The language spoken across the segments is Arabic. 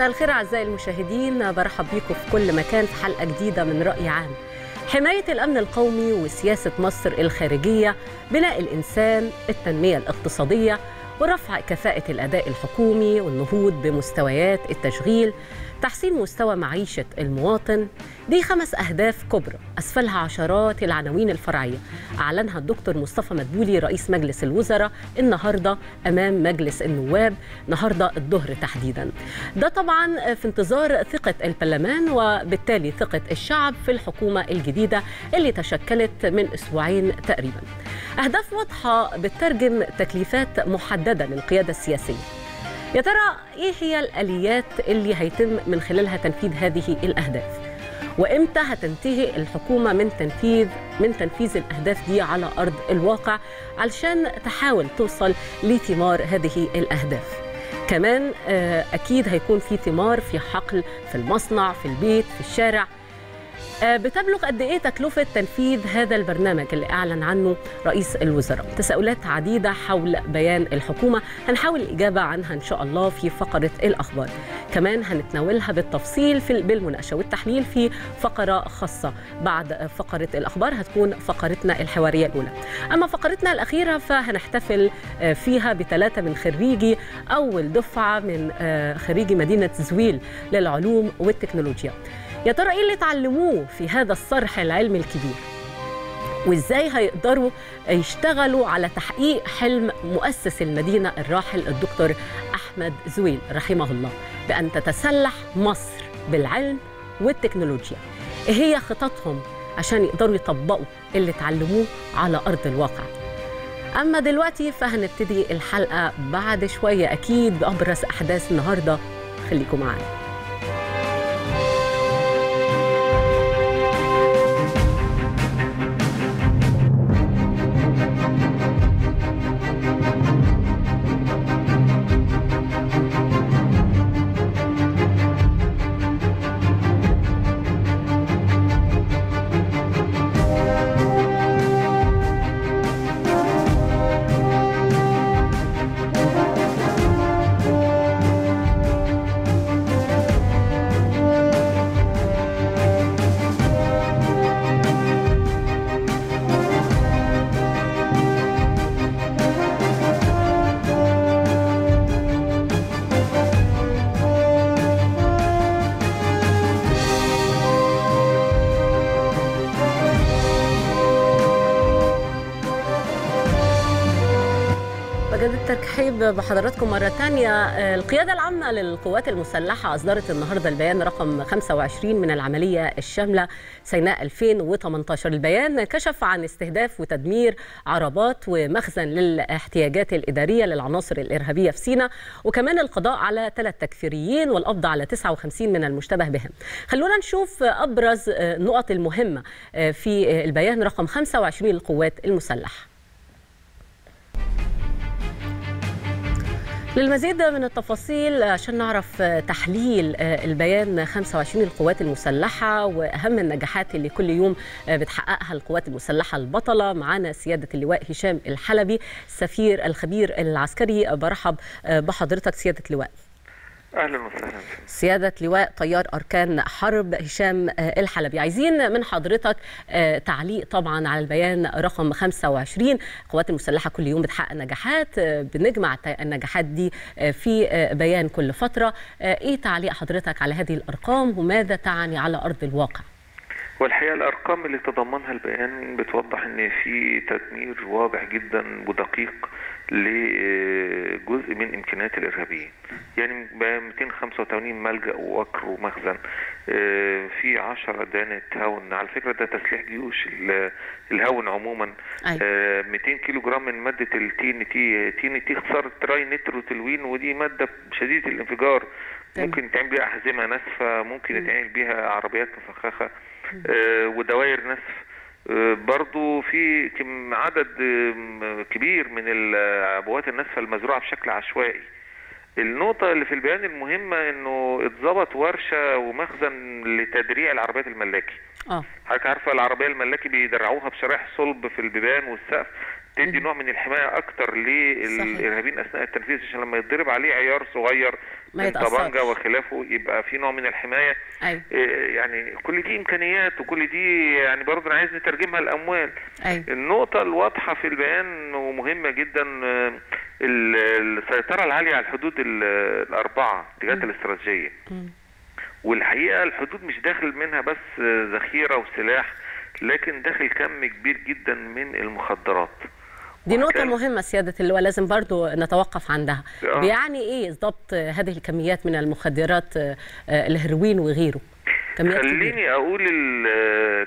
مساء الخير أعزائي المشاهدين، برحب بيكم في كل مكان في حلقة جديدة من رأي عام. حماية الأمن القومي وسياسة مصر الخارجية، بناء الإنسان، التنمية الاقتصادية ورفع كفاءة الأداء الحكومي والنهوض بمستويات التشغيل، تحسين مستوى معيشة المواطن، دي 5 أهداف كبرى أسفلها عشرات العناوين الفرعية أعلنها الدكتور مصطفى مدبولي رئيس مجلس الوزراء النهاردة أمام مجلس النواب، نهاردة الظهر تحديدا. ده طبعا في انتظار ثقة البرلمان وبالتالي ثقة الشعب في الحكومة الجديدة اللي تشكلت من أسبوعين تقريبا. أهداف واضحة بتترجم تكليفات محددة للقيادة السياسية. يا ترى إيه هي الآليات اللي هيتم من خلالها تنفيذ هذه الأهداف؟ وإمتى هتنتهي الحكومة من تنفيذ الأهداف دي على أرض الواقع علشان تحاول توصل لثمار هذه الأهداف؟ كمان أكيد هيكون في ثمار، في حقل، في المصنع، في البيت، في الشارع. بتبلغ قد إيه تكلفة تنفيذ هذا البرنامج اللي أعلن عنه رئيس الوزراء؟ تساؤلات عديدة حول بيان الحكومة هنحاول الإجابة عنها إن شاء الله في فقرة الأخبار. كمان هنتناولها بالتفصيل بالمناقشة والتحليل في فقرة خاصة بعد فقرة الأخبار، هتكون فقرتنا الحوارية الأولى. أما فقرتنا الأخيرة فهنحتفل فيها ب3 من خريجي أول دفعة من خريجي مدينة زويل للعلوم والتكنولوجيا. يا ترى إيه اللي اتعلموه في هذا الصرح العلمي الكبير؟ وإزاي هيقدروا يشتغلوا على تحقيق حلم مؤسس المدينة الراحل الدكتور أحمد زويل رحمه الله بأن تتسلح مصر بالعلم والتكنولوجيا؟ إيه هي خططهم عشان يقدروا يطبقوا اللي اتعلموه على أرض الواقع؟ أما دلوقتي فهنبتدي الحلقة بعد شوية أكيد بأبرز أحداث النهاردة، خليكم معانا. أرحب بحضراتكم مرة تانية. القيادة العامة للقوات المسلحة أصدرت النهاردة البيان رقم 25 من العملية الشاملة سيناء 2018. البيان كشف عن استهداف وتدمير عربات ومخزن للاحتياجات الإدارية للعناصر الإرهابية في سيناء، وكمان القضاء على 3 تكفيريين والقبض على 59 من المشتبه بهم. خلونا نشوف أبرز النقط المهمة في البيان رقم 25 للقوات المسلحة. للمزيد من التفاصيل عشان نعرف تحليل البيان 25 للقوات المسلحة وأهم النجاحات اللي كل يوم بتحققها القوات المسلحة البطلة، معانا سيادة اللواء هشام الحلبي السفير الخبير العسكري. برحب بحضرتك سيادة اللواء. أهلا وسهلا. سيادة لواء طيار أركان حرب هشام الحلبي، عايزين من حضرتك تعليق طبعا على البيان رقم 25. القوات المسلحة كل يوم بتحقق نجاحات، بنجمع النجاحات دي في بيان كل فترة. إيه تعليق حضرتك على هذه الأرقام وماذا تعني على أرض الواقع؟ والحقيقة الأرقام اللي تضمنها البيان بتوضح أن في تدمير واضح جدا ودقيق لجزء من إمكانيات الإرهابيين. يعني 285 ملجأ ووكر ومخزن، في 10 دانة هون، على فكرة ده تسليح جيوش الهون عموما. 200 كيلو جرام من مادة التي ان تي. تي ان تي خسارة تراي نيتروتلوين، ودي مادة شديدة الانفجار، ممكن يتعمل بيها أحزمة ناسفة، ممكن يتعمل بيها عربيات مفخخة ودوائر نسف. برضو في عدد كبير من العبوات الناسفة المزروعة بشكل عشوائي. النقطة اللي في البيان المهمة انه اتظبط ورشة ومخزن لتدريع العربيات الملاكي. حضرتك عارفة العربية الملاكي بيدرعوها بشرايح صلب في البيبان والسقف، تدي نوع من الحماية أكتر للإرهابيين أثناء التنفيذ، عشان لما يتضرب عليه عيار صغير من طبنجة وخلافه يبقى في نوع من الحماية. أيوة. يعني كل دي إمكانيات وكل دي يعني برضه أنا عايز نترجمها لأموال. أيوة. النقطة الواضحة في البيان ومهمة جدا السيطرة العالية على الحدود الأربعة اتجاهات الاستراتيجية. والحقيقة الحدود مش داخل منها بس ذخيرة وسلاح، لكن داخل كم كبير جدا من المخدرات. دي نقطة مهمة سيادة اللواء، لازم برضو نتوقف عندها. بيعني ايه ضبط هذه الكميات من المخدرات الهيروين وغيره؟ خليني اقول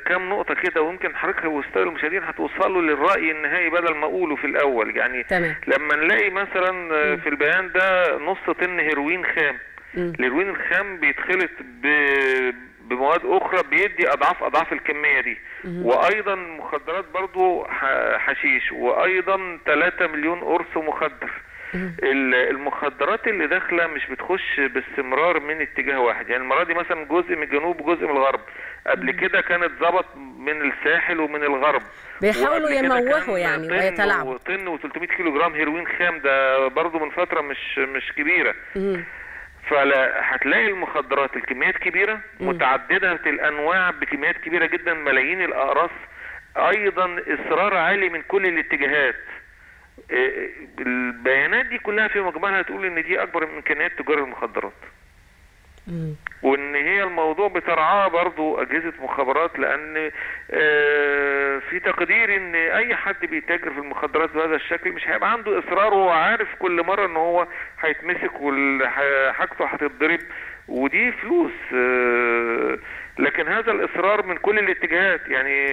كام نقطة كده، ويمكن حضرتك واستاذ المشاهدين هتوصلوا للرأي النهائي بدل ما اقوله في الأول. يعني تمام. لما نلاقي مثلا في البيان ده نص طن هيروين خام، الهيروين الخام بيتخلط بمواد اخرى بيدي اضعاف الكميه دي، وايضا مخدرات برضو حشيش، وايضا 3 مليون قرص مخدر. المخدرات اللي داخله مش بتخش باستمرار من اتجاه واحد، يعني المره دي مثلا جزء من الجنوب وجزء من الغرب، قبل كده كانت ظبط من الساحل ومن الغرب، بيحاولوا يموهوا يعني ويتلاعبوا. طن و300 كيلو جرام هيروين خام، ده برضو من فتره مش كبيره. فلا هتلاقي المخدرات الكميات كبيرة متعددة الأنواع بكميات كبيرة جدا، ملايين الأقراص، أيضا إصرار عالي من كل الاتجاهات. البيانات دي كلها في مجملها تقول إن دي أكبر من إمكانيات تجار المخدرات، وإن هي الموضوع بترعاه برضو أجهزة مخابرات، لأن في تقدير إن أي حد بيتاجر في المخدرات بهذا الشكل مش هيبقى عنده إصرار، وهو عارف كل مرة إن هو هيتمسك وحاجته هتتضرب ودي فلوس. لكن هذا الإصرار من كل الاتجاهات، يعني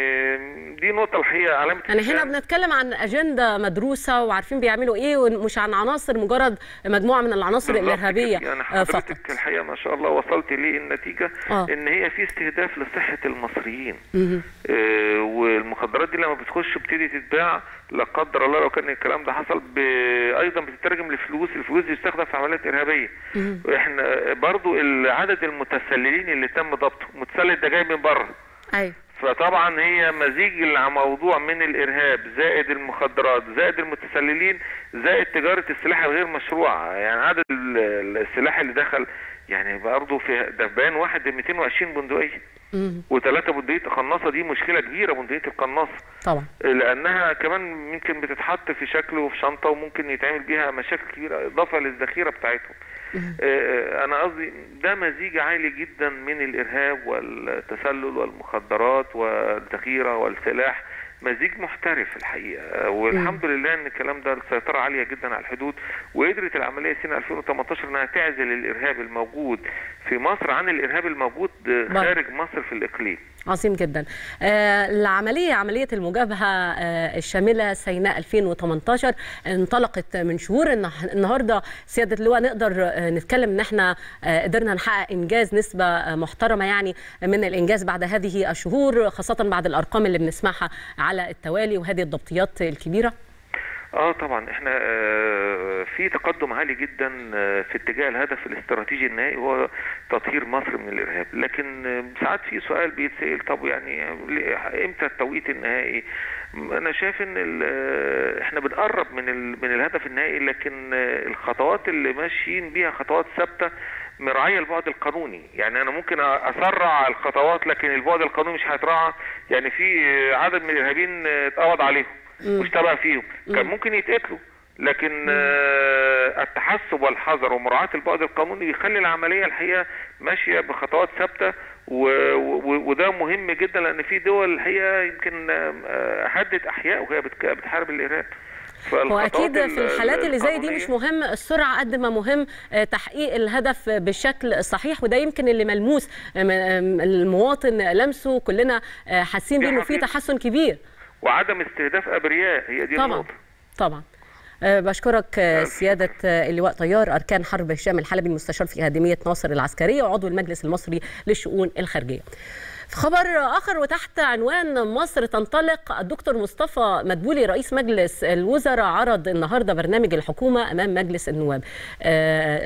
دي نقطة الحقيقة علامة. يعني هنا بنتكلم عن أجندة مدروسة وعارفين بيعملوا إيه، ومش عن عناصر مجرد مجموعة من العناصر الإرهابية فقط. يعني حضرتك الحقيقة ما شاء الله وصلت ليه النتيجة إن هي في استهداف لصحة المصريين. والمخدرات دي لما بتخش وبتدي تتباع لا قدر الله، لو كان الكلام ده حصل أيضا بتترجم لفلوس، الفلوس دي بتستخدم في عمليات إرهابية. إحنا برضو عدد المتسللين اللي تم ضبطه، المتسلل ده جاي من بره. أيوة. فطبعا هي مزيج الموضوع من الارهاب زائد المخدرات زائد المتسللين زائد تجاره السلاح الغير مشروعه، يعني عدد السلاح اللي دخل يعني برضه في ده بيان واحد 220 بندقيه و3 بندقيه قناصه. دي مشكله كبيره بندقيه القناصه طبعا، لانها كمان ممكن بتتحط في شكل وفي شنطه وممكن يتعمل بيها مشاكل كبيره اضافه للذخيره بتاعتهم. أنا قصدي ده مزيج عالي جدا من الإرهاب والتسلل والمخدرات والذخيرة والسلاح، مزيج محترف الحقيقة. والحمد لله إن الكلام ده السيطرة عالية جدا على الحدود، وقدرت العملية سنة 2018 إنها تعزل الإرهاب الموجود في مصر عن الإرهاب الموجود خارج مصر في الإقليم. عظيم جدا. العملية، عملية المجابهة الشاملة سيناء 2018 انطلقت من شهور. النهاردة سيادة اللواء نقدر نتكلم ان احنا قدرنا نحقق انجاز، نسبة محترمة يعني من الانجاز بعد هذه الشهور، خاصة بعد الارقام اللي بنسمعها على التوالي وهذه الضبطيات الكبيرة. طبعا احنا في تقدم عالي جدا في اتجاه الهدف الاستراتيجي النهائي هو تطهير مصر من الارهاب، لكن ساعات في سؤال بيتسال، طب يعني امتى التوقيت النهائي؟ انا شايف ان احنا بنقرب من الهدف النهائي، لكن الخطوات اللي ماشيين بيها خطوات ثابته مراعيه البعد القانوني. يعني انا ممكن اسرع الخطوات لكن البعد القانوني مش هيتراعى. يعني في عدد من الارهابيين اتقبض عليهم مشتبه فيهم، كان ممكن يتقتلوا، لكن التحسب والحذر ومراعاة البعد القانوني بيخلي العملية الحقيقة ماشية بخطوات ثابتة، وده مهم جدا، لأن في دول الحقيقة يمكن هدت أحياء وهي بتحارب الإرهاب. وأكيد في الحالات اللي زي دي مش مهم السرعة قد ما مهم تحقيق الهدف بالشكل الصحيح، وده يمكن اللي ملموس المواطن لمسه، كلنا حاسين بأنه في تحسن كبير وعدم استهداف ابرياء. هي دي النقطه. طبعا بشكرك سيادة اللواء طيار أركان حرب هشام الحلبي، المستشار في أكاديمية ناصر العسكرية وعضو المجلس المصري للشؤون الخارجية. في خبر آخر وتحت عنوان مصر تنطلق، الدكتور مصطفى مدبولي رئيس مجلس الوزراء عرض النهارده برنامج الحكومة أمام مجلس النواب.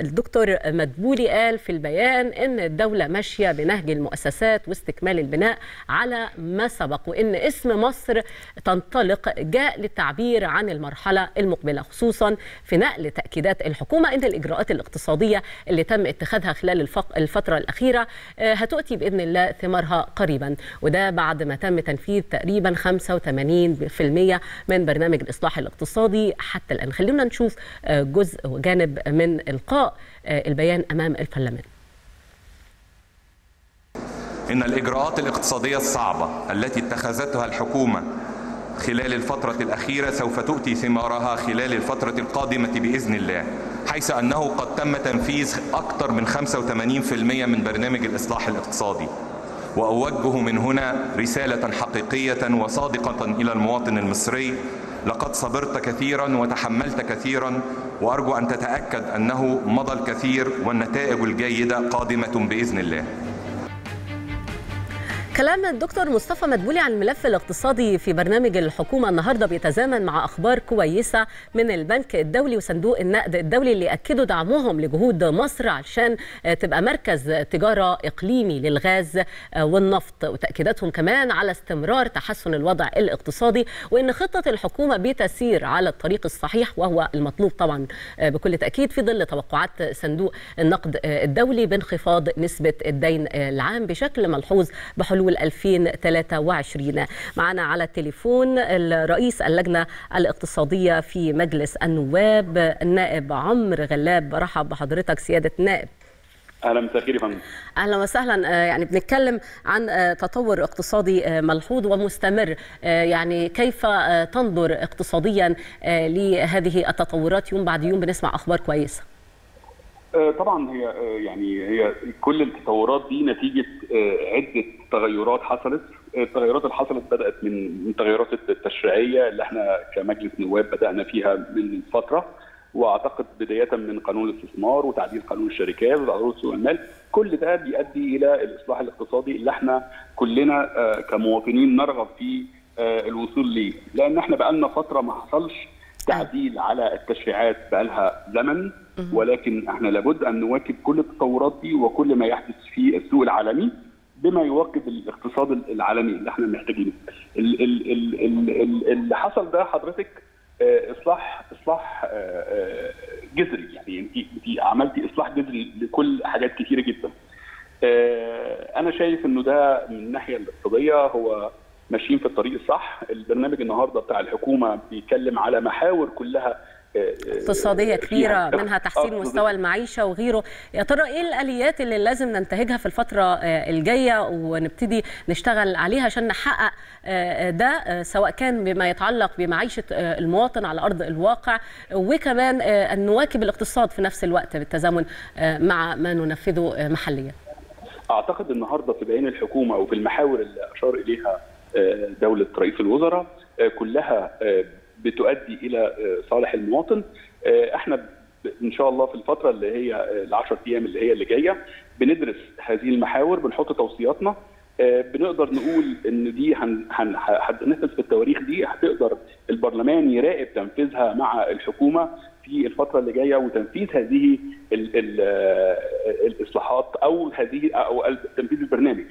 الدكتور مدبولي قال في البيان إن الدولة ماشية بنهج المؤسسات واستكمال البناء على ما سبق، وإن اسم مصر تنطلق جاء للتعبير عن المرحلة المقبلة، خصوصا في نقل تأكيدات الحكومة إن الإجراءات الاقتصادية اللي تم اتخاذها خلال الفترة الأخيرة هتؤتي بإذن الله ثمارها قريبا، وده بعد ما تم تنفيذ تقريبا 85% من برنامج الإصلاح الاقتصادي حتى الآن. خلونا نشوف جزء وجانب من إلقاء البيان أمام البرلمان. إن الإجراءات الاقتصادية الصعبة التي اتخذتها الحكومة خلال الفترة الأخيرة سوف تؤتي ثمارها خلال الفترة القادمة بإذن الله، حيث أنه قد تم تنفيذ أكثر من 85% من برنامج الإصلاح الاقتصادي. وأوجه من هنا رسالة حقيقية وصادقة إلى المواطن المصري: لقد صبرت كثيرا وتحملت كثيرا، وأرجو أن تتأكد أنه مضى الكثير والنتائج الجيدة قادمة بإذن الله. كلام الدكتور مصطفى مدبولي عن الملف الاقتصادي في برنامج الحكومة النهاردة بيتزامن مع أخبار كويسة من البنك الدولي وصندوق النقد الدولي اللي أكدوا دعمهم لجهود مصر علشان تبقى مركز تجارة إقليمي للغاز والنفط، وتأكيداتهم كمان على استمرار تحسن الوضع الاقتصادي، وإن خطة الحكومة بتسير على الطريق الصحيح وهو المطلوب طبعا بكل تأكيد، في ظل توقعات صندوق النقد الدولي بانخفاض نسبة الدين العام بشكل ملحوظ بحلول 2023. معنا على التليفون الرئيس اللجنة الاقتصادية في مجلس النواب النائب عمر غلاب. برحب بحضرتك سيادة النائب. اهلا وسهلا فندم. اهلا وسهلا. يعني بنتكلم عن تطور اقتصادي ملحوظ ومستمر، يعني كيف تنظر اقتصاديا لهذه التطورات؟ يوم بعد يوم بنسمع اخبار كويسة. طبعا هي كل التطورات دي نتيجه عده تغيرات حصلت. التغيرات اللي حصلت بدات من تغيرات التشريعيه اللي احنا كمجلس نواب بدانا فيها من فتره، واعتقد بدايه من قانون الاستثمار وتعديل قانون الشركات وتعديل سوق المال. كل ده بيؤدي الى الاصلاح الاقتصادي اللي احنا كلنا كمواطنين نرغب في الوصول ليه، لان احنا بقى لنا فتره ما حصلش تعديل على التشريعات بقى لها زمن، ولكن احنا لابد ان نواكب كل التطورات دي وكل ما يحدث في السوق العالمي بما يواكب الاقتصاد العالمي اللي احنا محتاجينه. اللي حصل ده حضرتك اصلاح جذري، يعني انت عملتي اصلاح جذري لكل حاجات كثيره جدا. انا شايف انه ده من الناحيه الاقتصاديه هو ماشيين في الطريق الصح. البرنامج النهارده بتاع الحكومه بيتكلم على محاور كلها اقتصاديه كبيره، منها تحسين مستوى المعيشه وغيره. يا ترى ايه الاليات اللي لازم ننتهجها في الفتره الجايه ونبتدي نشتغل عليها عشان نحقق ده، سواء كان بما يتعلق بمعيشه المواطن على ارض الواقع، وكمان ان نواكب الاقتصاد في نفس الوقت بالتزامن مع ما ننفذه محليا؟ اعتقد النهارده في بيان الحكومه وفي المحاور اللي اشار اليها دولة رئيس الوزراء كلها بتؤدي إلى صالح المواطن. احنا إن شاء الله في الفترة اللي هي العشر أيام اللي جاية بندرس هذه المحاور، بنحط توصياتنا، بنقدر نقول إن دي هننفذ في التواريخ دي، هتقدر البرلمان يراقب تنفيذها مع الحكومة في الفترة اللي جاية، وتنفيذ هذه الإصلاحات أو تنفيذ البرنامج.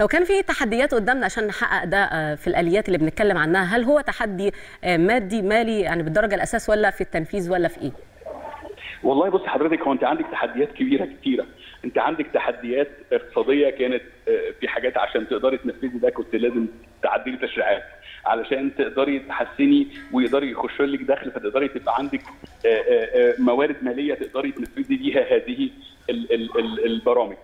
لو كان في تحديات قدامنا عشان نحقق ده في الآليات اللي بنتكلم عنها، هل هو تحدي مادي مالي يعني بالدرجة الأساس، ولا في التنفيذ، ولا في إيه؟ والله بص حضرتك، هو أنت عندك تحديات كبيرة كتيرة. أنت عندك تحديات اقتصادية، كانت في حاجات عشان تقدري تنفذي ده كنت لازم تعدلي تشريعات علشان تقدري تحسني ويقدري يخش لك دخل، فتقدري تبقى عندك موارد مالية تقدري تنفذي بيها هذه البرامج.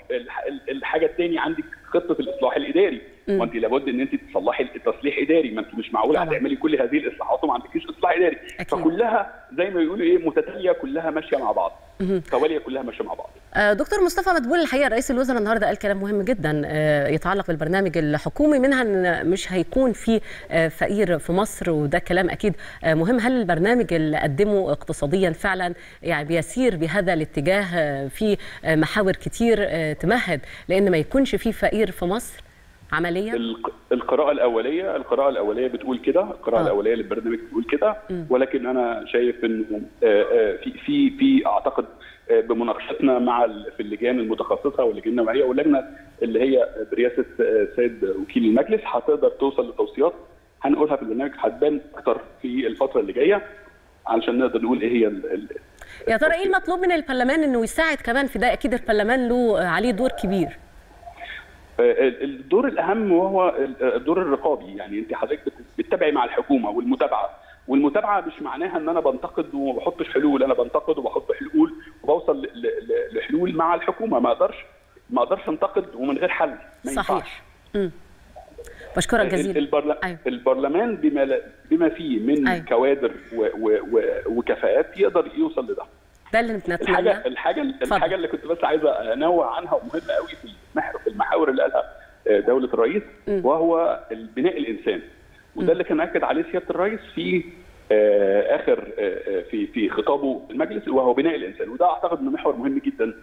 الحاجة الثانية عندك خطة الإصلاح الإداري، وأنت لابد إن أنت تصلحي تصليح إداري، ما أنت مش معقولة هتعملي كل هذه الإصلاحات وما عندكيش إصلاح إداري. فكلها زي ما بيقولوا إيه، متتالية، كلها ماشية مع بعض، توالية، كلها ماشية مع بعض. دكتور مصطفى مدبولي الحقيقة رئيس الوزراء النهارده قال كلام مهم جدا يتعلق بالبرنامج الحكومي، منها إن مش هيكون في فقير في مصر، وده كلام أكيد مهم. هل البرنامج اللي قدمه اقتصاديا فعلا يعني بيسير بهذا الاتجاه في محاور كتير تمهد لأن ما يكونش في فقير في مصر؟ عمليا؟ القراءة الأولية بتقول كده، القراءة الأولية للبرنامج بتقول كده، ولكن أنا شايف إنه في أعتقد بمناقشتنا مع في اللجان المتخصصة واللجنة النوعية واللجنة اللي هي برئاسة السيد وكيل المجلس هتقدر توصل لتوصيات هنقولها في البرنامج هتبان أكتر في الفترة اللي جاية علشان نقدر نقول إيه هي يا ترى إيه المطلوب من البرلمان إنه يساعد كمان في ده. أكيد البرلمان له عليه دور كبير. الدور الأهم وهو الدور الرقابي، يعني أنت حضرتك بتتابعي مع الحكومة، والمتابعة مش معناها إن أنا بنتقد وما بحطش حلول، أنا بنتقد وبحط حلول وبوصل لحلول مع الحكومة، ما أقدرش أنتقد ومن غير حل، ما ينفعش. صحيح. بشكرك جزيلا. البرلمان بما فيه من كوادر وكفاءات يقدر يوصل لده. ده اللي بنتمناه. الحاجه اللي كنت بس عايزه انوه عنها ومهمه قوي في المحاور اللي قالها دوله الرئيس، وهو البناء الانساني، وده اللي كان اكد عليه سياده الرئيس في اخر في خطابه بالمجلس، وهو بناء الانسان، وده اعتقد انه محور مهم جدا.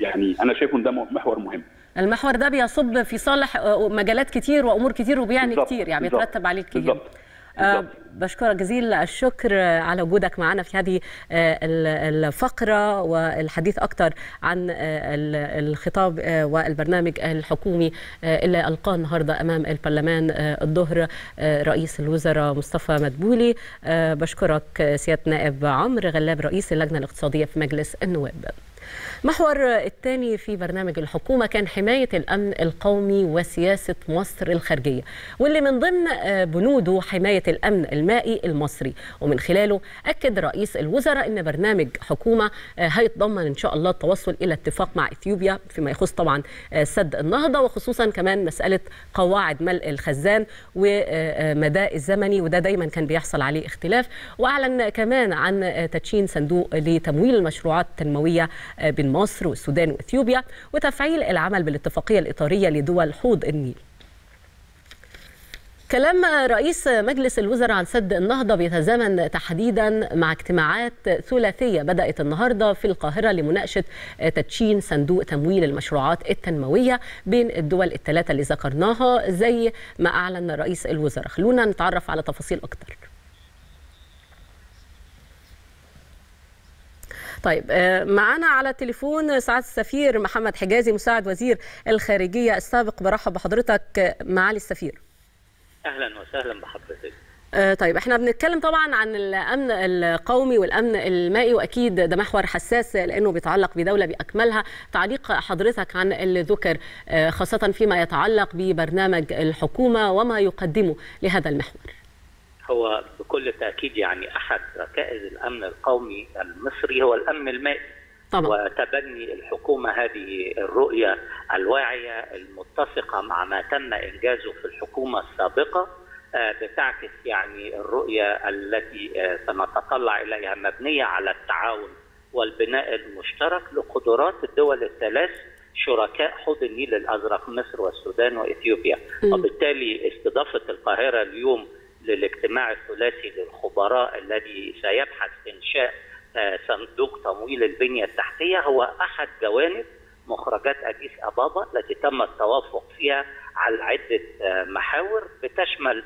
يعني انا شايف ان ده محور مهم. المحور ده بيصب في صالح مجالات كتير وامور كتير وبيعني كتير، يعني بيترتب عليه كتير. بشكرك جزيل الشكر على وجودك معنا في هذه الفقرة والحديث أكتر عن الخطاب والبرنامج الحكومي اللي ألقاه النهاردة أمام البرلمان الظهر رئيس الوزراء مصطفى مدبولي. بشكرك سيادة نائب عمر غلاب رئيس اللجنة الاقتصادية في مجلس النواب. المحور الثاني في برنامج الحكومة كان حماية الأمن القومي وسياسة مصر الخارجية، واللي من ضمن بنوده حماية الأمن المائي المصري، ومن خلاله أكد رئيس الوزراء أن برنامج حكومة هيتضمن إن شاء الله التوصل إلى اتفاق مع إثيوبيا فيما يخص طبعا سد النهضة، وخصوصا كمان مسألة قواعد ملء الخزان ومدى الزمني، وده دايما كان بيحصل عليه اختلاف. وأعلن كمان عن تدشين صندوق لتمويل المشروعات التنموية بين مصر والسودان وإثيوبيا، وتفعيل العمل بالاتفاقية الإطارية لدول حوض النيل. كلام رئيس مجلس الوزراء عن سد النهضة بيتزامن تحديدا مع اجتماعات ثلاثية بدأت النهاردة في القاهرة لمناقشة تدشين صندوق تمويل المشروعات التنموية بين الدول الثلاثة اللي ذكرناها زي ما أعلن رئيس الوزراء. خلونا نتعرف على تفاصيل أكتر. طيب، معانا على التليفون سعادة السفير محمد حجازي مساعد وزير الخارجية السابق. برحب بحضرتك معالي السفير. أهلا وسهلا بحضرتك. طيب، احنا بنتكلم طبعا عن الأمن القومي والأمن المائي، وأكيد ده محور حساس لأنه بيتعلق بدولة بأكملها. تعليق حضرتك عن اللي ذكر خاصة فيما يتعلق ببرنامج الحكومة وما يقدمه لهذا المحور. هو بكل تأكيد يعني أحد ركائز الأمن القومي المصري هو الأمن المائي طبعا. وتبني الحكومة هذه الرؤية الواعية المتفقة مع ما تم إنجازه في الحكومة السابقة بتعكس يعني الرؤية التي سنتطلع إليها مبنية على التعاون والبناء المشترك لقدرات الدول الثلاث شركاء حوض النيل الأزرق، مصر والسودان وإثيوبيا. وبالتالي استضافة القاهرة اليوم للاجتماع الثلاثي للخبراء الذي سيبحث إنشاء صندوق تمويل البنية التحتية هو أحد جوانب مخرجات أديس أبابا التي تم التوافق فيها على عدة محاور بتشمل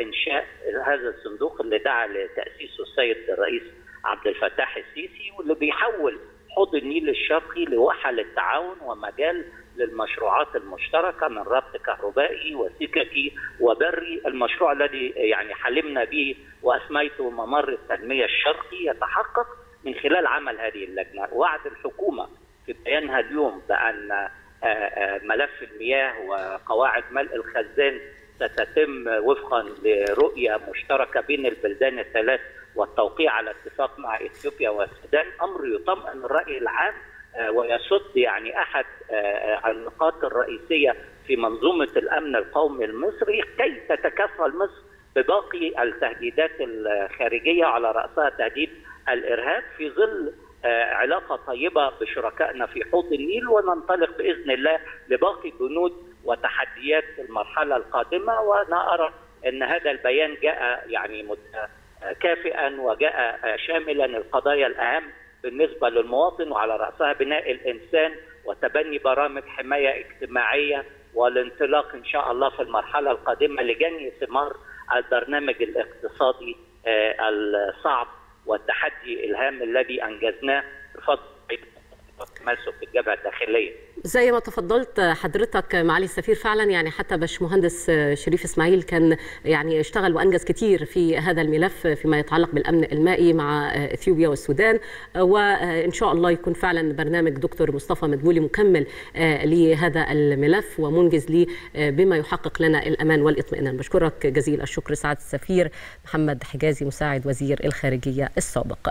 إنشاء هذا الصندوق اللي دعا لتأسيسه السيد الرئيس عبد الفتاح السيسي، واللي بيحول حوض النيل الشرقي لوحة للتعاون ومجال للمشروعات المشتركة من ربط كهربائي وسككي وبري. المشروع الذي يعني حلمنا به وأسميته ممر التنمية الشرقي يتحقق من خلال عمل هذه اللجنة. وعد الحكومة في بيانها اليوم بأن ملف المياه وقواعد ملء الخزان ستتم وفقا لرؤية مشتركة بين البلدان الثلاث والتوقيع على اتفاق مع إثيوبيا والسودان أمر يطمئن الرأي العام ويسد يعني أحد النقاط الرئيسية في منظومة الأمن القومي المصري كي تتكفل مصر بباقي التهديدات الخارجية على رأسها تهديد الإرهاب في ظل علاقة طيبة بشركائنا في حوض النيل، وننطلق بإذن الله لباقي بنود وتحديات المرحلة القادمة. وأنا أرى أن هذا البيان جاء يعني كافئا وجاء شاملا القضايا الأهم بالنسبة للمواطن، وعلى رأسها بناء الإنسان وتبني برامج حماية اجتماعية، والانطلاق إن شاء الله في المرحلة القادمة لجني ثمار البرنامج الاقتصادي الصعب والتحدي الهام الذي أنجزناه بفضل التمسك بالجبهة الداخلية. زي ما تفضلت حضرتك معالي السفير، فعلا يعني حتى باشمهندس شريف اسماعيل كان يعني اشتغل وانجز كتير في هذا الملف فيما يتعلق بالامن المائي مع اثيوبيا والسودان، وان شاء الله يكون فعلا برنامج دكتور مصطفى مدبولي مكمل لهذا الملف ومنجز ليه بما يحقق لنا الامان والاطمئنان. بشكرك جزيل الشكر سعاده السفير محمد حجازي مساعد وزير الخارجيه السابق.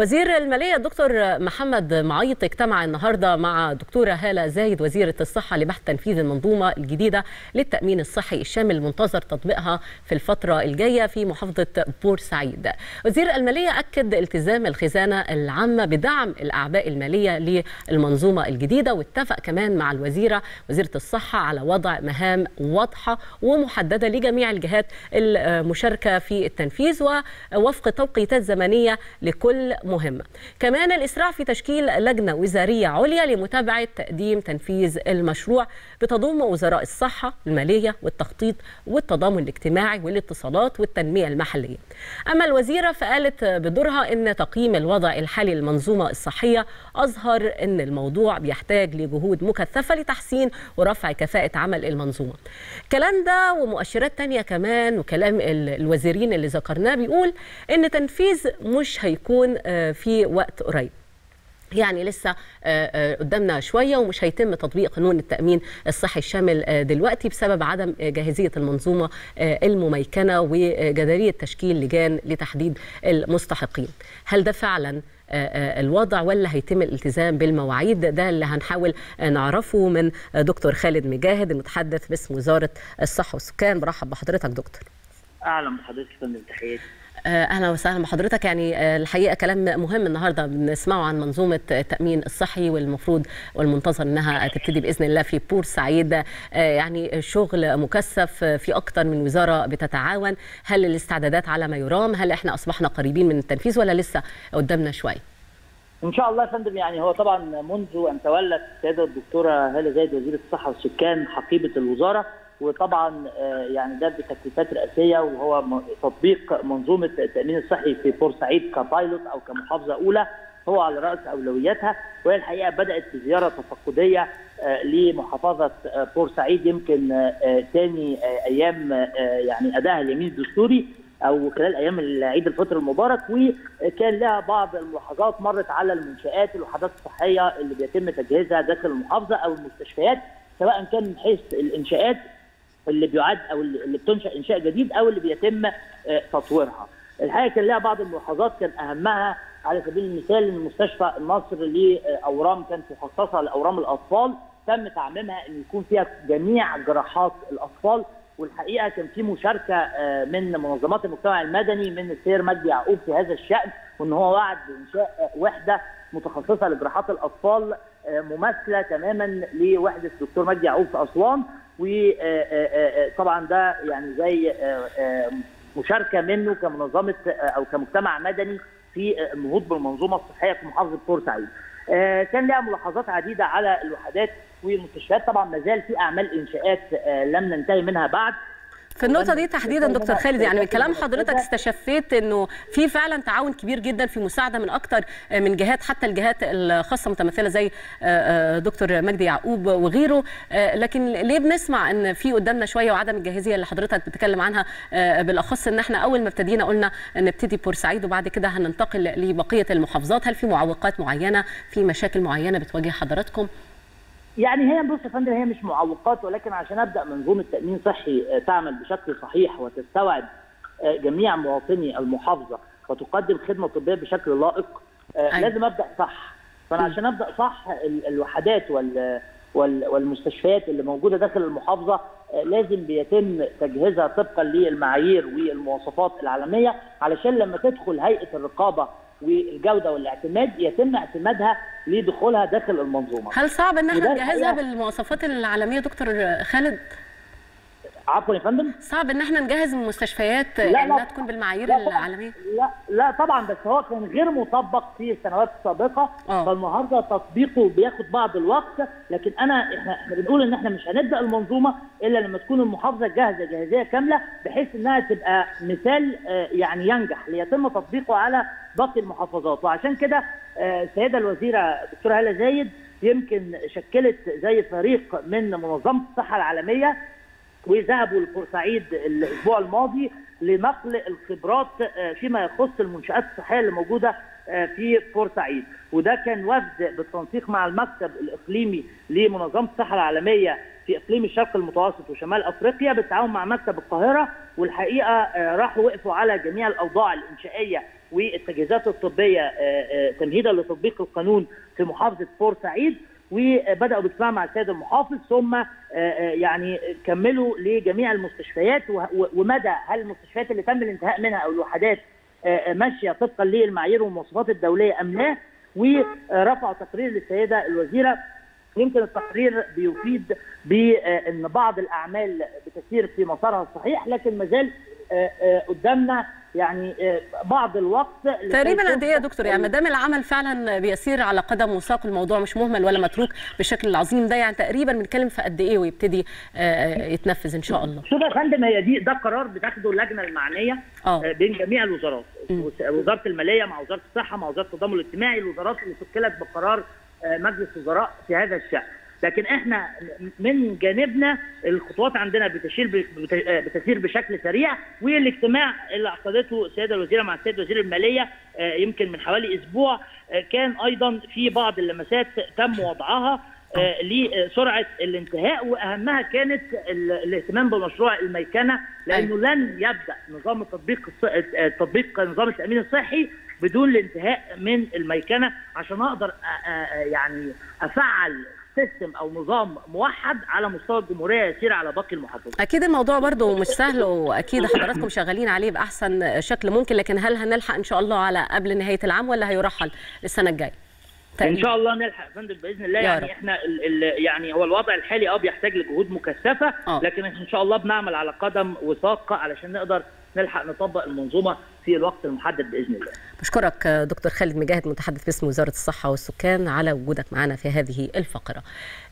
وزير المالية الدكتور محمد معيط اجتمع النهاردة مع دكتورة هالة زايد وزيرة الصحة لبحث تنفيذ المنظومة الجديدة للتأمين الصحي الشامل المنتظر تطبيقها في الفترة الجاية في محافظة بورسعيد. وزير المالية أكد التزام الخزانة العامة بدعم الأعباء المالية للمنظومة الجديدة، واتفق كمان مع وزيرة الصحة على وضع مهام واضحة ومحددة لجميع الجهات المشاركة في التنفيذ ووفق توقيتات زمنية لكل مهمة. كمان الإسراع في تشكيل لجنة وزارية عليا لمتابعة تقديم تنفيذ المشروع بتضم وزراء الصحة، المالية والتخطيط والتضامن الاجتماعي والاتصالات والتنمية المحلية. أما الوزيرة فقالت بدورها إن تقييم الوضع الحالي للمنظومة الصحية أظهر إن الموضوع بيحتاج لجهود مكثفة لتحسين ورفع كفاءة عمل المنظومة. كلام ده ومؤشرات تانية كمان وكلام الوزيرين اللي ذكرناه بيقول إن تنفيذ مش هيكون في وقت قريب، يعني لسه قدامنا شوية ومش هيتم تطبيق قانون التأمين الصحي الشامل دلوقتي بسبب عدم جاهزية المنظومة المميكنة وجدارية تشكيل لجان لتحديد المستحقين. هل ده فعلا الوضع ولا هيتم الالتزام بالمواعيد؟ ده اللي هنحاول نعرفه من دكتور خالد مجاهد المتحدث باسم وزارة الصحة والسكان. برحب بحضرتك دكتور. أهلا بحضرتك يا فندم، تحياتي. اهلا وسهلا بحضرتك. يعني الحقيقه كلام مهم النهارده بنسمعه عن منظومه التامين الصحي والمفروض والمنتظر انها تبتدي باذن الله في بورسعيد. يعني شغل مكثف في اكتر من وزاره بتتعاون. هل الاستعدادات على ما يرام؟ هل احنا اصبحنا قريبين من التنفيذ ولا لسه قدامنا شويه؟ ان شاء الله يا فندم. يعني هو طبعا منذ ان تولت السيده الدكتوره هاله زايد وزيره الصحه والسكان حقيبه الوزاره، وطبعا يعني ده بتكليفات رئاسيه، وهو تطبيق منظومه التامين الصحي في بورسعيد كبايلوت او كمحافظه اولى هو على راس اولوياتها. وهي الحقيقه بدات بزياره تفقديه لمحافظه بورسعيد، يمكن ثاني ايام يعني اداها اليمين الدستوري او خلال ايام عيد الفطر المبارك، وكان لها بعض الملاحظات مرت على المنشات والوحدات الصحيه اللي بيتم تجهيزها داخل المحافظه او المستشفيات، سواء كان من حيث الانشاءات اللي بيعد او اللي بتنشا انشاء جديد او اللي بيتم تطويرها. الحقيقه كان لها بعض الملاحظات، كان اهمها على سبيل المثال ان مستشفى النصر لاورام كانت مخصصه لاورام الاطفال، تم تعميمها ان يكون فيها جميع جراحات الاطفال. والحقيقه كان في مشاركه من منظمات المجتمع المدني من السيد مجدي يعقوب في هذا الشان، وان هو وعد بانشاء وحده متخصصه لجراحات الاطفال مماثله تماما لوحده الدكتور مجدي يعقوب في اسوان. وطبعا ده يعني زي مشاركه منه كمنظمه او كمجتمع مدني في النهوض بالمنظومه الصحيه في محافظه بورسعيد. كان لها ملاحظات عديده على الوحدات والمستشفيات، طبعا ما زال في اعمال انشاءات لم ننتهي منها بعد. في النقطة دي تحديدا دكتور خالد، يعني من كلام حضرتك استشفيت انه في فعلا تعاون كبير جدا في مساعدة من اكتر من جهات، حتى الجهات الخاصة متمثلة زي دكتور مجدي يعقوب وغيره، لكن ليه بنسمع ان في قدامنا شوية وعدم الجاهزية اللي حضرتك بتتكلم عنها، بالاخص ان احنا اول ما ابتدينا قلنا نبتدي بورسعيد وبعد كده هننتقل لبقية المحافظات؟ هل في معوقات معينة، في مشاكل معينة بتواجه حضراتكم؟ يعني هي بص يا فندم، هي مش معوقات، ولكن عشان ابدا منظومه تامين الصحي تعمل بشكل صحيح وتستوعب جميع مواطني المحافظه وتقدم خدمه طبيه بشكل لائق لازم ابدا صح. فانا عشان ابدا صح الوحدات والمستشفيات اللي موجوده داخل المحافظه لازم بيتم تجهيزها طبقا للمعايير والمواصفات العالميه، علشان لما تدخل هيئه الرقابه والجوده والاعتماد يتم اعتمادها لدخولها داخل المنظومه. هل صعب ان احنا نجهزها بالمواصفات العالميه دكتور خالد؟ عفوا يا فندم. صعب ان احنا نجهز المستشفيات انها تكون بالمعايير العالميه. لا طبعا، بس هو كان غير مطبق في السنوات السابقه، فالنهارده تطبيقه بياخد بعض الوقت، لكن احنا بنقول ان احنا مش هنبدا المنظومه الا لما تكون المحافظه جاهزه، جاهزيه كامله، بحيث انها تبقى مثال يعني ينجح ليتم تطبيقه على باقي المحافظات. وعشان كده السيده الوزيره الدكتوره هاله زايد يمكن شكلت زي فريق من منظمه الصحه العالميه، وذهبوا لبورسعيد الاسبوع الماضي لنقل الخبرات فيما يخص المنشآت الصحيه اللي موجوده في بورسعيد، وده كان وفد بالتنسيق مع المكتب الاقليمي لمنظمه الصحه العالميه في اقليم الشرق المتوسط وشمال افريقيا بالتعاون مع مكتب القاهره، والحقيقه راحوا وقفوا على جميع الاوضاع الانشائيه والتجهيزات الطبيه تمهيدا لتطبيق القانون في محافظه بورسعيد، وبداوا باجتماع مع السيد المحافظ، ثم يعني كملوا لجميع المستشفيات ومدى هل المستشفيات اللي تم الانتهاء منها او الوحدات ماشيه طبقا للمعايير والمواصفات الدوليه ام لا، ورفعوا تقرير للسيده الوزيره. يمكن التقرير بيفيد بان بعض الاعمال بتسير في مسارها الصحيح، لكن ما زال قدامنا يعني بعض الوقت. تقريبا قد ايه يا دكتور؟ يعني ما دام العمل فعلا بيسير على قدم وساق، الموضوع مش مهمل ولا متروك بالشكل العظيم ده، يعني تقريبا بنتكلم في قد ايه ويبتدي يتنفذ ان شاء الله؟ شوف يا فندم، هي ده قرار بتاخده اللجنه المعنيه بين جميع الوزارات، وزاره الماليه مع وزاره الصحه مع وزاره التضامن الاجتماعي، الوزارات اللي شكلت بقرار مجلس وزراء في هذا الشأن. لكن احنا من جانبنا الخطوات عندنا بتسير بشكل سريع، والاجتماع اللي عقدته السيده الوزيره مع السيد وزير الماليه يمكن من حوالي اسبوع كان ايضا في بعض اللمسات تم وضعها لسرعه الانتهاء، واهمها كانت الاهتمام بمشروع الميكنه، لانه لن يبدا نظام تطبيق نظام التامين الصحي بدون الانتهاء من الميكنه، عشان اقدر يعني افعل سيستم او نظام موحد على مستوى الجمهوريه يسير على باقي المحافظات. اكيد الموضوع برضه مش سهل، واكيد حضراتكم شغالين عليه باحسن شكل ممكن، لكن هل هنلحق ان شاء الله على قبل نهايه العام ولا هيرحل السنه الجايه؟ ان شاء الله نلحق يا فندم باذن الله. يعني احنا يعني هو الوضع الحالي بيحتاج لجهود مكثفه، لكن ان شاء الله بنعمل على قدم وساق علشان نقدر نلحق نطبق المنظومه في الوقت المحدد باذن الله. بشكرك دكتور خالد مجاهد، متحدث باسم وزاره الصحه والسكان، على وجودك معنا في هذه الفقره.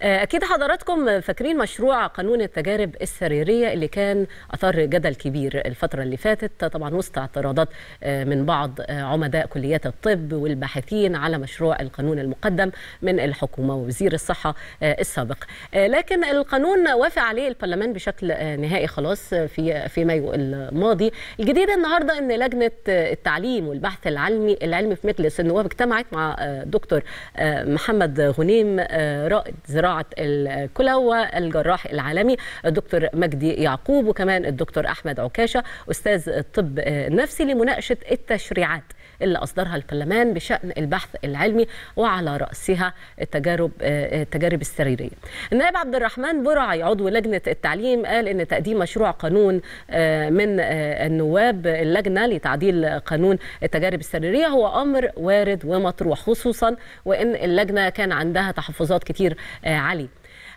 اكيد حضراتكم فاكرين مشروع قانون التجارب السريريه اللي كان اثار جدل كبير الفتره اللي فاتت، طبعا وسط اعتراضات من بعض عمداء كليات الطب والباحثين على مشروع القانون المقدم من الحكومه ووزير الصحه السابق، لكن القانون وافق عليه البرلمان بشكل نهائي خلاص في مايو الماضي. الجديد النهارده ان لجنه التعليم والبحث العلمي في مجلس النواب اجتمعت مع دكتور محمد غنيم رائد زراعه الكلى والجراح العالمي الدكتور مجدي يعقوب، وكمان الدكتور احمد عكاشة استاذ الطب النفسي، لمناقشه التشريعات اللي اصدرها البرلمان بشان البحث العلمي، وعلى راسها التجارب السريريه. النائب عبد الرحمن برعي عضو لجنه التعليم قال ان تقديم مشروع قانون من النواب اللجنه لتعديل قانون التجارب السريريه هو امر وارد ومطروح، خصوصا وان اللجنه كان عندها تحفظات كتير عليه.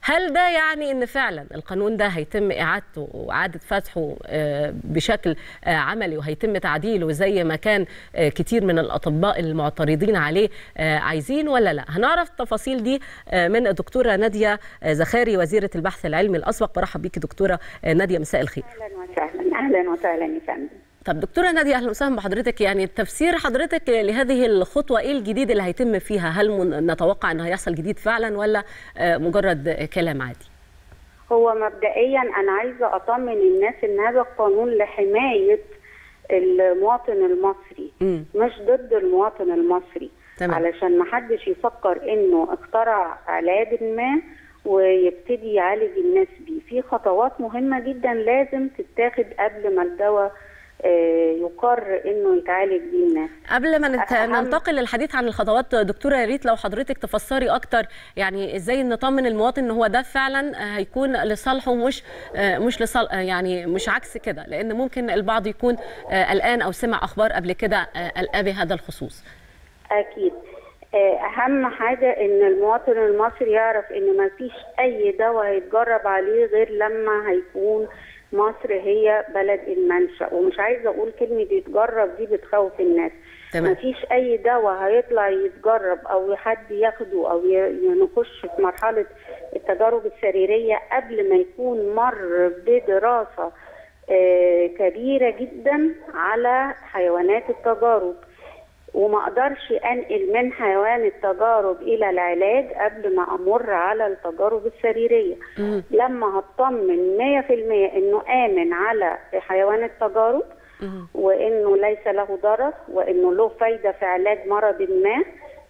هل ده يعني ان فعلا القانون ده هيتم اعادته واعاده فتحه بشكل عملي وهيتم تعديله زي ما كان كتير من الاطباء المعترضين عليه عايزين ولا لا؟ هنعرف التفاصيل دي من الدكتوره ناديه زخاري وزيره البحث العلمي الاسبق. برحب بيكي دكتوره ناديه، مساء الخير. اهلا وسهلا. اهلا وسهلا يا فندم. طب دكتوره ناديه اهلا وسهلا بحضرتك، يعني تفسير حضرتك لهذه الخطوه ايه الجديد اللي هيتم فيها؟ هل نتوقع انه هيحصل جديد فعلا ولا مجرد كلام عادي؟ هو مبدئيا انا عايزه اطمن الناس ان هذا القانون لحمايه المواطن المصري مش ضد المواطن المصري. تمام. علشان ما حدش يفكر انه اخترع علاج ما ويبتدي يعالج الناس بيه. في خطوات مهمه جدا لازم تتاخد قبل ما الدواء يقر انه يتعالج بيه الناس. قبل ما ننتقل للحديث عن الخطوات دكتوره، يا ريت لو حضرتك تفسري اكتر، يعني ازاي نطمن المواطن ان هو ده فعلا هيكون لصالحه مش لصالح، يعني مش عكس كده، لان ممكن البعض يكون قلقان او سمع اخبار قبل كده قلقان بهذا الخصوص. اكيد اهم حاجه ان المواطن المصري يعرف ان ما فيش اي دواء هيتجرب عليه غير لما هيكون مصر هي بلد المنشأ، ومش عايزة أقول كلمة يتجرب دي بتخوف الناس. تمام. مفيش أي دواء هيطلع يتجرب أو حد ياخده أو نخش في مرحلة التجارب السريرية قبل ما يكون مر بدراسة كبيرة جدا على حيوانات التجارب، وما اقدرش انقل من حيوان التجارب الى العلاج قبل ما امر على التجارب السريريه. لما هطمن 100% انه امن على حيوان التجارب وانه ليس له ضرر وانه له فايده في علاج مرض ما،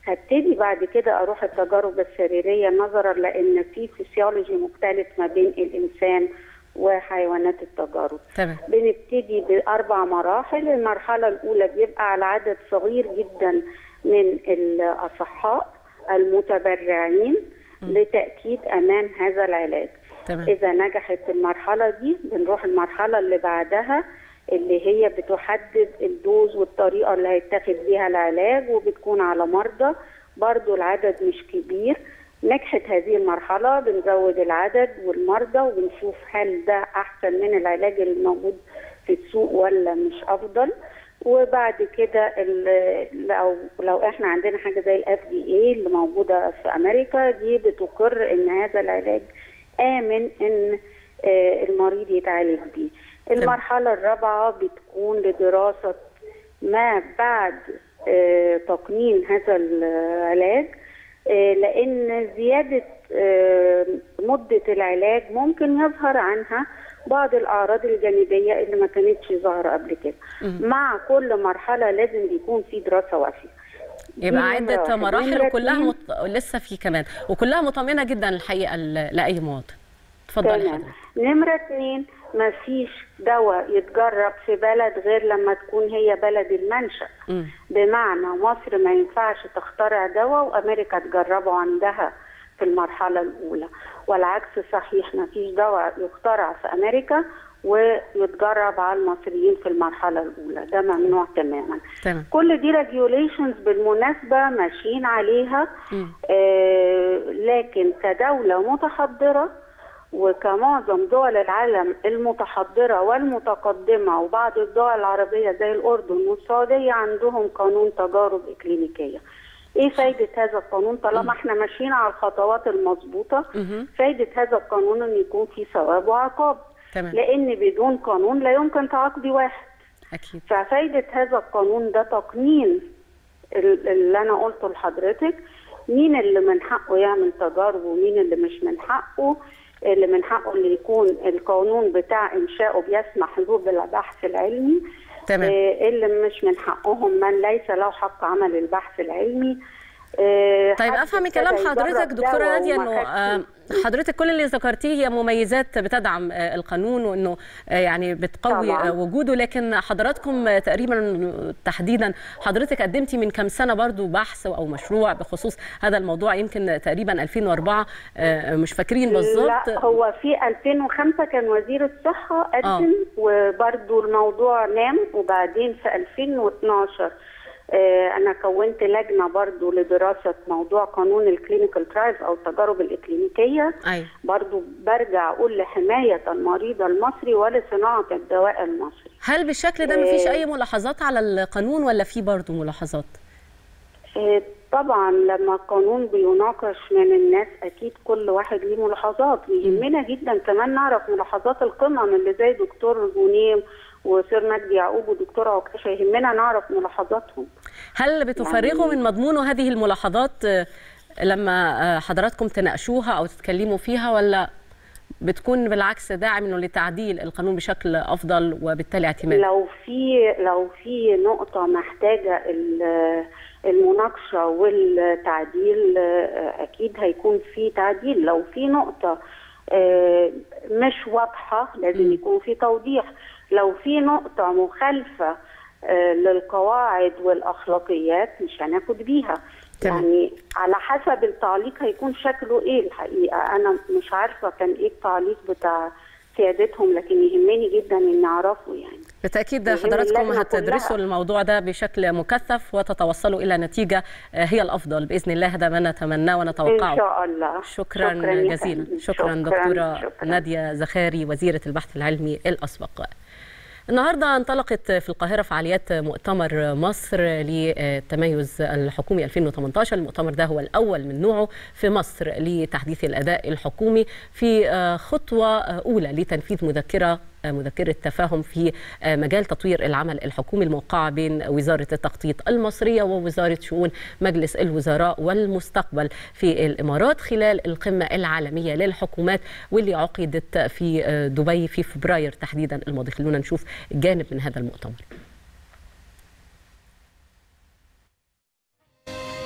هبتدي بعد كده اروح التجارب السريريه، نظرا لان في فسيولوجي مختلف ما بين الانسان وحيوانات التجارب. طبعا. بنبتدي ب4 مراحل. المرحلة الأولى بيبقى على عدد صغير جدا من الأصحاء المتبرعين لتأكيد أمان هذا العلاج. طبعا. إذا نجحت المرحلة دي بنروح المرحلة اللي بعدها اللي هي بتحدد الدوز والطريقة اللي هيتاخد بيها العلاج، وبتكون على مرضى برضو العدد مش كبير. نجحت هذه المرحلة بنزود العدد والمرضى وبنشوف هل ده أحسن من العلاج الموجود في السوق ولا مش أفضل. وبعد كده لو إحنا عندنا حاجة زي ال FDA اللي موجودة في أمريكا، دي بتقر إن هذا العلاج آمن إن المريض يتعالج بيه. المرحلة الرابعة بتكون لدراسة ما بعد تقنين هذا العلاج، لأن زيادة مدة العلاج ممكن يظهر عنها بعض الأعراض الجانبية اللي ما كانتش ظاهرة قبل كده. مع كل مرحلة لازم يكون في دراسة وافية. يبقى عدة مراحل وكلها لسه في كمان، وكلها مطمئنة جدا الحقيقة لأي مواطن. اتفضلي حضرتك. نمرة 2، ما فيش دواء يتجرب في بلد غير لما تكون هي بلد المنشأ. بمعنى مصر ما ينفعش تخترع دواء وأمريكا تجربه عندها في المرحلة الأولى، والعكس صحيح، ما فيش دواء يخترع في أمريكا ويتجرب على المصريين في المرحلة الأولى، ده ممنوع تماما. تمام. كل دي ريجيوليشنز بالمناسبة ماشيين عليها، لكن كدولة متحضرة وكمعظم دول العالم المتحضرة والمتقدمة وبعض الدول العربية زي الأردن والسعودية عندهم قانون تجارب إكلينيكية. إيه فايدة هذا القانون؟ طالما إحنا ماشيين على الخطوات المضبوطة، فايدة هذا القانون إن يكون فيه ثواب وعقاب. تمام. لأن بدون قانون لا يمكن تعاقبي واحد. أكيد. ففايدة هذا القانون ده تقنين اللي أنا قلته لحضرتك، مين اللي من حقه يعمل تجارب ومين اللي مش من حقه. اللي من حقه اللي يكون القانون بتاع إنشاؤه بيسمح له بالبحث العلمي. تمام. اللي مش من حقهم من ليس له حق عمل البحث العلمي. طيب أفهم كلام حضرتك دكتورة ناديه إنه حضرتك كل اللي ذكرتيه هي مميزات بتدعم القانون وإنه يعني بتقوي طبعا وجوده، لكن حضراتكم تقريبا تحديدا حضرتك قدمتي من كام سنة برضو بحث أو مشروع بخصوص هذا الموضوع، يمكن تقريبا 2004 مش فاكرين بالظبط. لا هو في 2005 كان وزير الصحة قدم وبرضو الموضوع نام، وبعدين في 2012 أنا كونت لجنة برضو لدراسة موضوع قانون الكلينيكال ترايلز أو التجارب الإكلينيكية. برضو برجع أقول لحماية المريض المصري ولصناعة الدواء المصري. هل بالشكل ده مفيش أي ملاحظات على القانون ولا في برضو ملاحظات؟ طبعا لما القانون بيناقش من الناس أكيد كل واحد ليه ملاحظات. يهمنا جدا كمان نعرف ملاحظات القمم اللي زي دكتور غنيم وسير مجدي يعقوب ودكتورة عكاشة، يهمنا نعرف ملاحظاتهم. هل بتفرغوا من مضمون هذه الملاحظات لما حضراتكم تناقشوها أو تتكلموا فيها، ولا بتكون بالعكس داعم انه لتعديل القانون بشكل أفضل وبالتالي اعتماد؟ لو في نقطة محتاجة المناقشة والتعديل أكيد هيكون في تعديل. لو في نقطة مش واضحة لازم يكون في توضيح. لو في نقطة مخالفة للقواعد والأخلاقيات مش هناخد بيها. تمام. يعني على حسب التعليق هيكون شكله إيه. الحقيقة أنا مش عارفة كان إيه التعليق بتاع سيادتهم، لكن يهمني جدا إن أعرفه يعني. بالتأكيد حضراتكم هتدرسوا الموضوع ده بشكل مكثف وتتوصلوا إلى نتيجة هي الأفضل بإذن الله. هذا ما نتمناه ونتوقعه إن شاء الله. شكرا جزيلا. شكرا دكتورة ناديه زخاري وزيرة البحث العلمي الأسبق. النهارده انطلقت في القاهرة فعاليات مؤتمر مصر للتميز الحكومي 2018. المؤتمر ده هو الأول من نوعه في مصر لتحديث الأداء الحكومي في خطوة أولى لتنفيذ مذكرة تفاهم في مجال تطوير العمل الحكومي الموقعة بين وزارة التخطيط المصرية ووزارة شؤون مجلس الوزراء والمستقبل في الإمارات خلال القمة العالمية للحكومات واللي عقدت في دبي في فبراير تحديدا الماضي. خلونا نشوف جانب من هذا المؤتمر.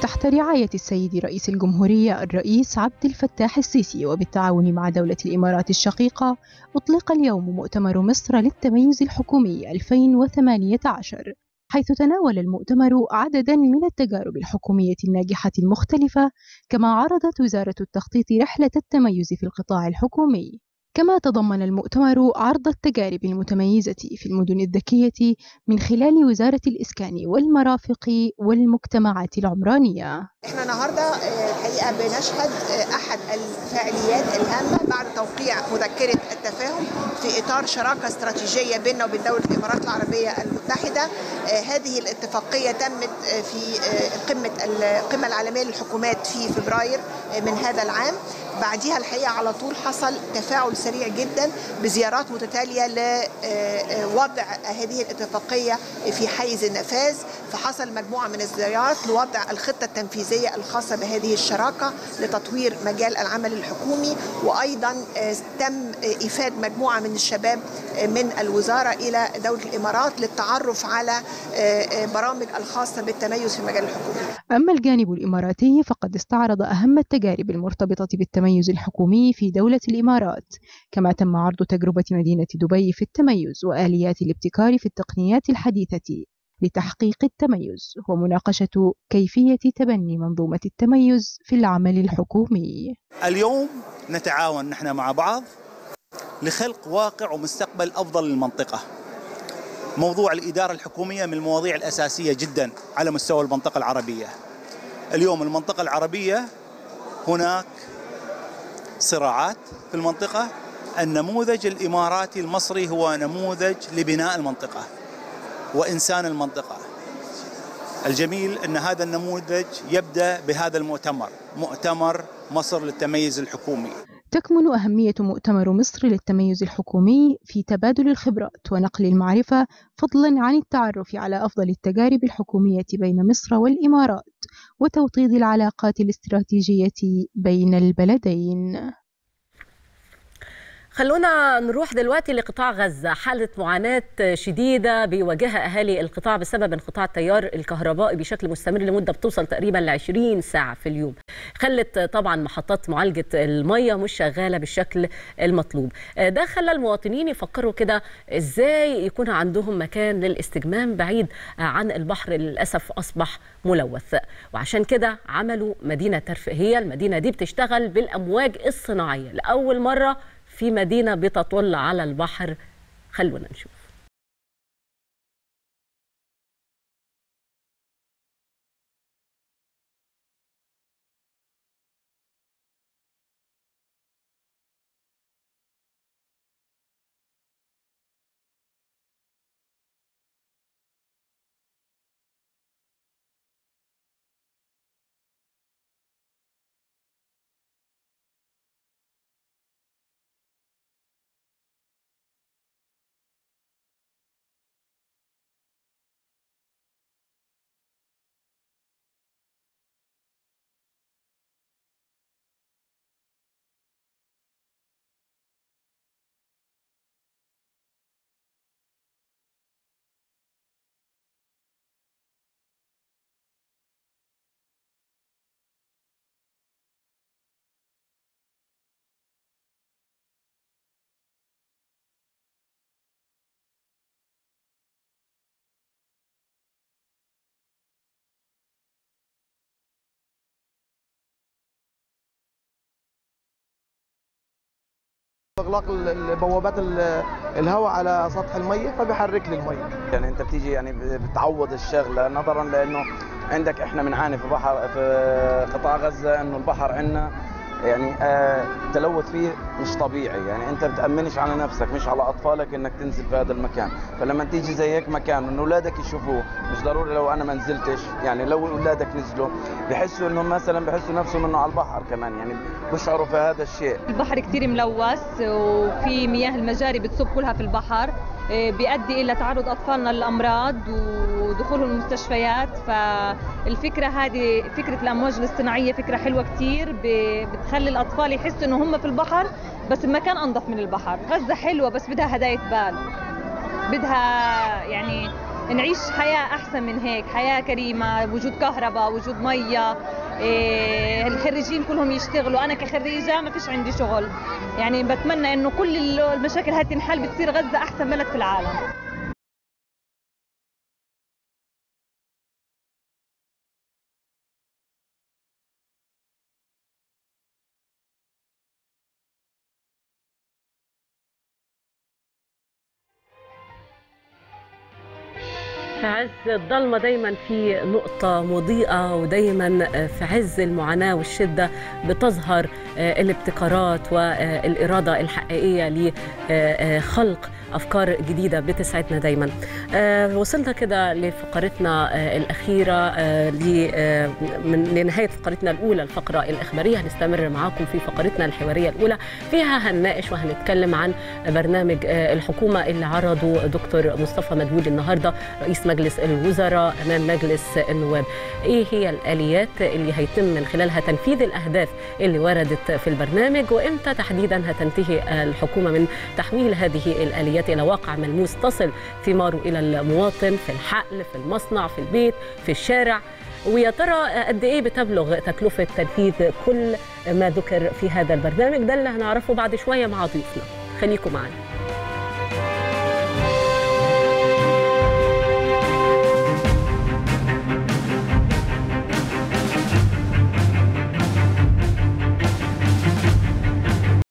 تحت رعاية السيد رئيس الجمهورية الرئيس عبد الفتاح السيسي وبالتعاون مع دولة الإمارات الشقيقة، أطلق اليوم مؤتمر مصر للتميز الحكومي 2018، حيث تناول المؤتمر عددا من التجارب الحكومية الناجحة المختلفة، كما عرضت وزارة التخطيط رحلة التميز في القطاع الحكومي. كما تضمن المؤتمر عرض التجارب المتميزة في المدن الذكية من خلال وزارة الإسكان والمرافق والمجتمعات العمرانية. احنا النهارده الحقيقة بنشهد أحد الفعاليات الهامة بعد توقيع مذكرة التفاهم في إطار شراكة استراتيجية بيننا وبين دولة الإمارات العربية المتحدة. هذه الاتفاقية تمت في القمة العالمية للحكومات في فبراير من هذا العام. بعديها الحقيقة على طول حصل تفاعل سريع جدا بزيارات متتالية لوضع هذه الاتفاقية في حيز النفاذ، فحصل مجموعة من الزيارات لوضع الخطة التنفيذية الخاصة بهذه الشراكة لتطوير مجال العمل الحكومي، وأيضا تم إفادة مجموعة من الشباب من الوزارة إلى دولة الإمارات للتعرف على برامج الخاصة بالتميز في مجال الحكومي. أما الجانب الإماراتي فقد استعرض أهم التجارب المرتبطة بالتميز الحكومي في دولة الإمارات، كما تم عرض تجربة مدينة دبي في التميز وآليات الابتكار في التقنيات الحديثة لتحقيق التميز ومناقشة كيفية تبني منظومة التميز في العمل الحكومي. اليوم نتعاون نحن مع بعض لخلق واقع ومستقبل أفضل للمنطقة. موضوع الإدارة الحكومية من المواضيع الأساسية جدا على مستوى المنطقة العربية. اليوم المنطقة العربية هناك صراعات في المنطقة. النموذج الإماراتي المصري هو نموذج لبناء المنطقة وإنسان المنطقة. الجميل أن هذا النموذج يبدأ بهذا المؤتمر، مؤتمر مصر للتميز الحكومي. تكمن أهمية مؤتمر مصر للتميز الحكومي في تبادل الخبرات ونقل المعرفة، فضلا عن التعرف على أفضل التجارب الحكومية بين مصر والإمارات وتوطيد العلاقات الاستراتيجية بين البلدين. خلونا نروح دلوقتي لقطاع غزة. حالة معاناة شديدة بيواجهها أهالي القطاع بسبب انقطاع التيار الكهربائي بشكل مستمر لمدة بتوصل تقريبا ل 20 ساعة في اليوم. خلت طبعا محطات معالجة المية مش شغالة بالشكل المطلوب. ده خلى المواطنين يفكروا كده ازاي يكون عندهم مكان للاستجمام بعيد عن البحر اللي للأسف أصبح ملوث، وعشان كده عملوا مدينة ترفيهية. المدينة دي بتشتغل بالأمواج الصناعية لأول مرة في مدينة بتطل على البحر. خلونا نشوف. اغلاق البوابات الهواء على سطح الميه فبيحرك لي الميه. يعني انت بتيجي يعني بتعوض الشغله نظرا لانه عندك احنا بنعاني في بحر في قطاع غزه انه البحر عندنا يعني تلوث فيه مش طبيعي، يعني انت بتامنش على نفسك مش على اطفالك انك تنزل في هذا المكان، فلما تيجي زي هيك مكان ان اولادك يشوفوه مش ضروري لو انا ما نزلتش، يعني لو اولادك نزلوا بحسوا انهم مثلا بحسوا نفسهم انه على البحر كمان، يعني بيشعروا في هذا الشيء. البحر كثير ملوث وفي مياه المجاري بتصب كلها في البحر، بيؤدي الى تعرض اطفالنا للامراض ودخولهم المستشفيات، فالفكره هذه فكره الامواج الاصطناعيه فكره حلوه كثير، بتخلي الاطفال يحسوا انه هم في البحر بس بمكان انظف من البحر. غزه حلوه بس بدها هدايه بال، بدها يعني نعيش حياه احسن من هيك، حياه كريمه، وجود كهرباء، وجود ميه، الخريجين كلهم يشتغلوا. انا كخريجه ما فيش عندي شغل، يعني بتمنى انه كل المشاكل هاي تنحل بتصير غزه احسن بلد في العالم. في عز الضلمة دايما في نقطة مضيئة، ودايما في عز المعاناة والشدة بتظهر الابتكارات والإرادة الحقيقية لخلق أفكار جديدة بتسعدنا دايما. وصلنا كده لفقرتنا الأخيرة، لنهاية فقرتنا الأولى الفقرة الإخبارية. هنستمر معاكم في فقرتنا الحوارية الأولى، فيها هنناقش وهنتكلم عن برنامج الحكومة اللي عرضه دكتور مصطفى مدبولي النهاردة رئيس مجلس الوزراء أمام مجلس النواب. إيه هي الآليات اللي هيتم من خلالها تنفيذ الأهداف اللي وردت في البرنامج، وإمتى تحديدا هتنتهي الحكومة من تحويل هذه الآليات إلى واقع ملموس تصل ثماره إلى المواطن في الحقل، في المصنع، في البيت، في الشارع؟ ويا ترى قد إيه بتبلغ تكلفة تنفيذ كل ما ذكر في هذا البرنامج؟ ده اللي هنعرفه بعد شوية مع ضيوفنا، خليكم معنا.